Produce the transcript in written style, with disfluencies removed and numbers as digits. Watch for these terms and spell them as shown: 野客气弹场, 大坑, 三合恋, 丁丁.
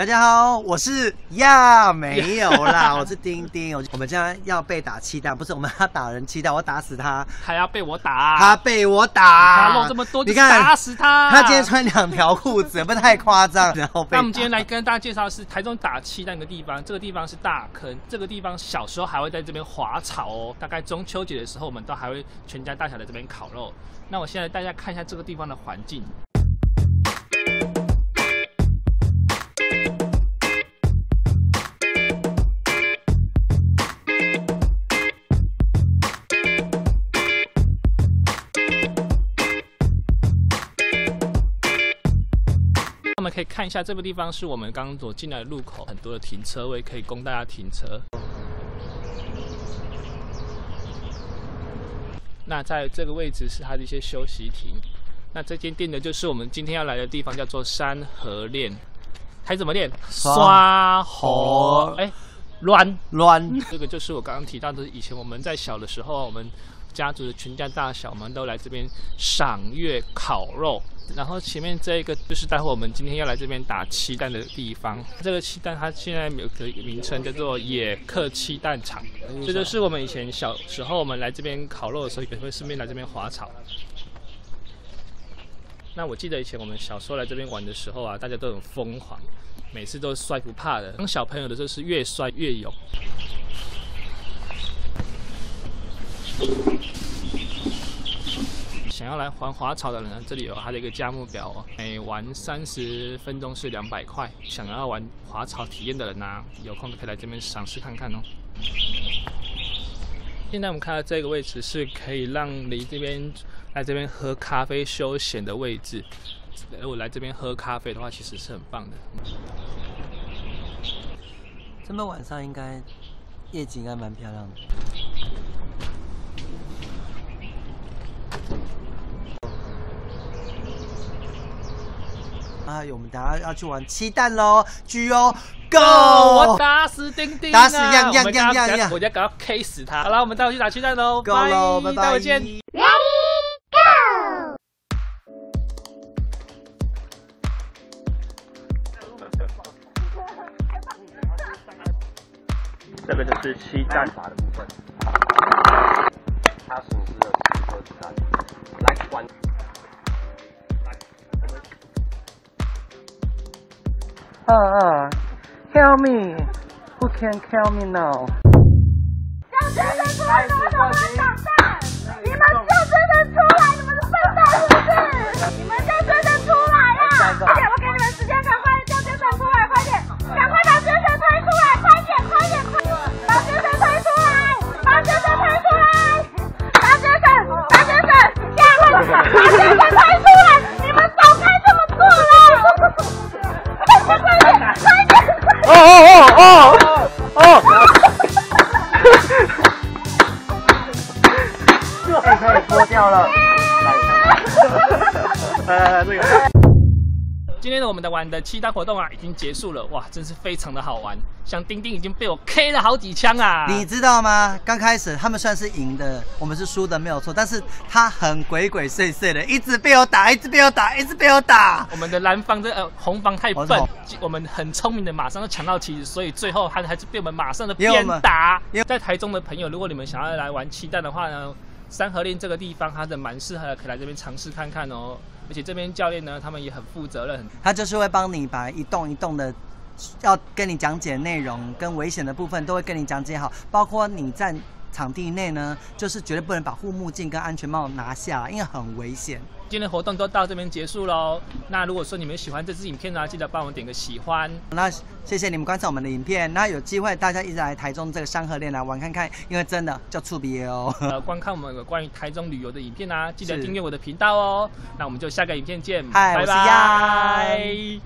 大家好，我是呀，没有啦，我是丁丁。我们现在要被打气弹，不是我们要打人气弹，我打死他，还要被我打，他被我打，他漏这么多，你看打死他。他今天穿2条裤子，不太夸张。然后那我们今天来跟大家介绍的是台中打气弹的地方，这个地方是大坑，这个地方小时候还会在这边滑草哦。大概中秋节的时候，我们都还会全家大小在这边烤肉。那我现在带大家看一下这个地方的环境。 我们可以看一下，这个地方是我们刚刚走进来的路口，很多的停车位可以供大家停车。那在这个位置是它的一些休息亭。那这间店呢，就是我们今天要来的地方，叫做三合恋。还怎么练？刷火哎，乱。这个就是我刚刚提到的，以前我们在小的时候，我们家族的全家大小们都来这边赏月烤肉。 然后前面这一个就是待会我们今天要来这边打气弹的地方。这个气弹它现在有个名称叫做野客气弹场，这就是我们以前小时候我们来这边烤肉的时候也会顺便来这边滑草。那我记得以前我们小时候来这边玩的时候啊，大家都很疯狂，每次都摔不怕的。当小朋友的时候是越摔越勇。 想要来玩滑草的人呢，这里有它的一个价目表哦，每玩30分钟是200块。想要玩滑草体验的人啊，有空可以来这边尝试看看哦。现在我们看到这个位置是可以让你这边来这边喝咖啡休闲的位置。如果来这边喝咖啡的话，其实是很棒的。这么晚上应该夜景还蛮漂亮的。 啊，我们等下要去玩气弹喽 ！Go Go！ 我打死丁丁、啊，打死样，我要搞到 K 死他！好了，我们待会去打气弹喽 ，Go 喽，拜拜，待会见。Ready Go！ 这个就是气弹法的部分，它损失了4颗子弹，来关。 Help me! Who can help me now? 这样真的出来，你们是笨蛋是不是？你们这样真的出来啦！快点，我给你们时间，赶快叫真的出来，快点，赶快把真的推出来，快点，快点，快点，把真的推出来，把真的推出来，把真的，把真的，赶快把真的推出来！你们早该这么做了。 哦！可以脱掉了。来这个。今天呢，我们的玩的气弹活动啊，已经结束了。哇，真是非常的好玩。像丁丁已经被我 K 了好几枪啊！你知道吗？刚开始他们算是赢的，我们是输的，没有错。但是他很鬼鬼祟祟的，一直被我打，一直被我打，一直被我打。我们的蓝方的红方太笨，我们很聪明的，马上就抢到旗子，所以最后他还是被我们马上的鞭打。因为在台中的朋友，如果你们想要来玩气弹的话呢？ 三合恋这个地方，它的蛮适合的，可以来这边尝试看看哦。而且这边教练呢，他们也很负责任，他就是会帮你把一栋一栋的，要跟你讲解内容跟危险的部分都会跟你讲解好，包括你在场地内呢，就是绝对不能把护目镜跟安全帽拿下来，因为很危险。今天活动都到这边结束喽。那如果说你们喜欢这支影片呢，记得帮我们点个喜欢。那谢谢你们观赏我们的影片。那有机会大家一直来台中这个三合恋来玩看看，因为真的叫触别哦。观看我们有关于台中旅游的影片啊，记得订阅我的频道哦。那我们就下个影片见，拜拜。